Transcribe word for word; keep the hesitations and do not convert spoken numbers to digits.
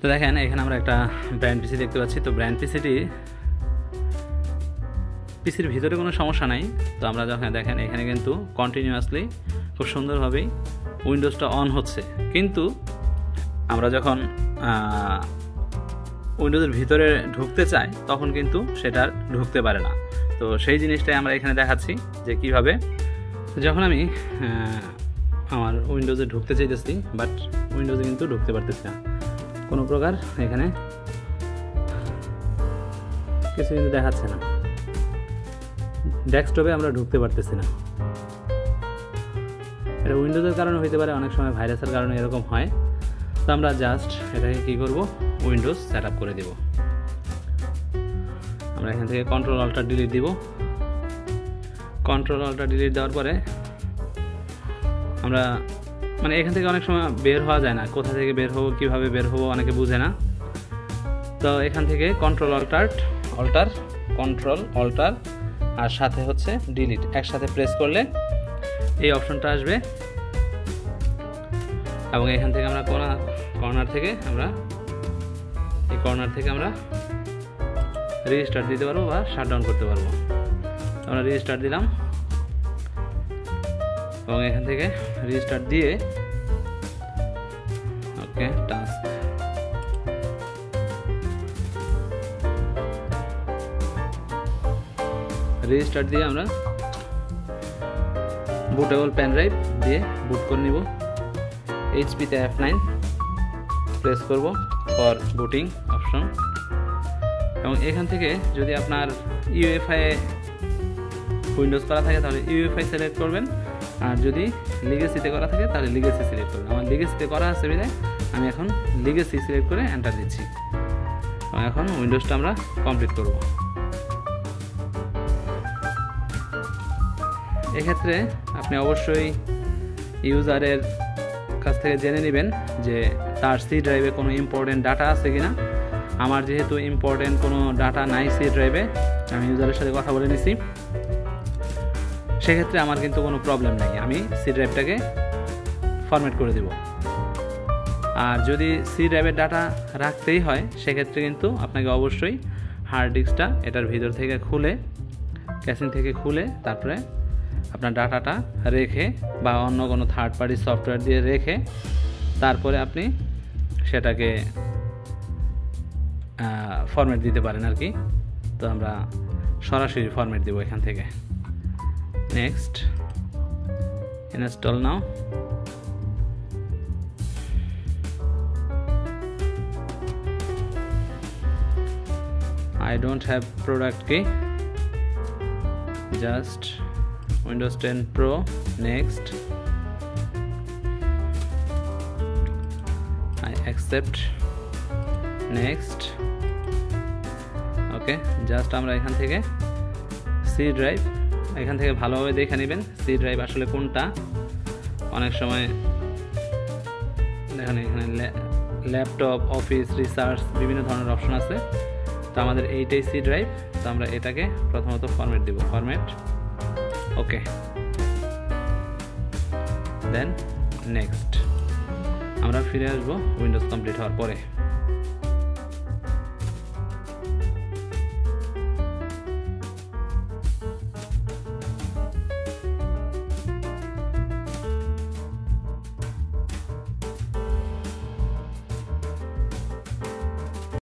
তো দেখেন এখানে আমরা একটা ব্র্যান্ড পিসি দেখতে পাচ্ছি। তো ব্র্যান্ড পিসিটি পিসির ভিতরে কোনো সমস্যা নাই। তো আমরা যখন দেখেন এখানে কিন্তু কন্টিনিউয়াসলি খুব সুন্দরভাবেই উইন্ডোজটা অন হচ্ছে, কিন্তু আমরা যখন উইন্ডোজের ভিতরে ঢুকতে চাই তখন কিন্তু সেটা ঢুকতে পারে না। তো সেই জিনিসটাই আমরা এখানে দেখাচ্ছি যে কিভাবে যখন আমি আমার উইন্ডোজে ঢুকতে চাইতেছি বাট উইন্ডোজে কিন্তু ঢুকতে পারতেছি না কোনো প্রকার, এখানে কিছু কিন্তু দেখাচ্ছে না, ডেস্কটপে আমরা ঢুকতে পারতেছি না। এটা উইন্ডোজের কারণে হইতে পারে, অনেক সময় ভাইরাসের কারণে এরকম হয়। তো আমরা জাস্ট এটাকে কী করবো, উইন্ডোজ সেট আপ করে দেব। আমরা এখান থেকে কন্ট্রোল অল্টার ডিলিট দিব। কন্ট্রোল অল্টার ডিলিট দেওয়ার পরে আমরা মানে এখান থেকে অনেক সময় বের হওয়া যায় না, কোথা থেকে বের হবো কীভাবে বের হবো অনেকে বুঝে না। তো এখান থেকে control alter alter control alter আর সাথে হচ্ছে ডিলিট একসাথে প্রেস করলে এই অপশনটা আসবে, এবং এখান থেকে আমরা কর্নার কর্নার থেকে আমরা এই কর্নার থেকে আমরা রিস্টার্ট দিতে পারবো বা শাটডাউন করতে পারবো। আমরা রিস্টার্ট দিলাম এবং এখান থেকে রিস্টার্ট দিয়ে ওকে টাস্ক রিস্টার্ট দিয়ে আমরা বুটেবল পেন ড্রাইভ দিয়ে বুট করে নিব। এইচপি তে এফ নাইন প্রেস করব ফর বুটিং অপশন, এবং এখান থেকে যদি আপনার ইউএফআই উইন্ডোজ করা থাকে তাহলে ইউএফআই সিলেক্ট করবেন, আর যদি লিগেসিতে করা থাকে তাহলে লিগেসি সিলেক্ট করবেন। আমার লিগেসিতে করা আছে বলে আমি এখন লিগেসি সিলেক্ট করে এন্টার দিচ্ছি, এবং এখন উইন্ডোজটা আমরা কমপ্লিট করব। এক্ষেত্রে আপনি অবশ্যই ইউজারের কাছ থেকে জেনে নেবেন যে তার সি ড্রাইভে কোনো ইম্পর্টেন্ট ডাটা আছে কিনা। আমার যেহেতু ইম্পর্টেন্ট কোনো ডাটা নাই সি ড্রাইভে, আমি ইউজারের সাথে কথা বলে নিছি, সেক্ষেত্রে আমার কিন্তু কোনো প্রবলেম নেই, আমি সি ড্রাইভটাকে ফরম্যাট করে দেব। আর যদি সি ড্রাইভের ডাটা রাখতেই হয় সেক্ষেত্রে কিন্তু আপনাকে অবশ্যই হার্ড ডিস্কটা এটার ভিতর থেকে খুলে ক্যাসিং থেকে খুলে তারপরে আপনার ডাটাটা রেখে বা অন্য কোনো থার্ড পার্টি সফটওয়্যার দিয়ে রেখে তারপরে আপনি সেটাকে ফরম্যাট দিতে পারেন আর কি। তো আমরা সরাসরি ফরম্যাট দেব এখান থেকে, next, install now. I don't have product key, just Windows ten Pro, next, I accept, next, okay, just আমরা এখান থেকে C drive, এখান থেকে ভালোভাবে দেখে নেবেন C drive আসলে কোনটা। অনেক সময় দেখেন এখানে ল্যাপটপ, অফিস, রিসার্চ বিভিন্ন ধরনের অপশন আছে। তো আমাদের এইটাই C drive, তো আমরা এটাকে প্রথমত ফরম্যাট দেব, ফরম্যাট ওকে, দেন নেক্সট। আমরা ফিরে আসবো উইন্ডোজ কমপ্লিট হওয়ার পরে।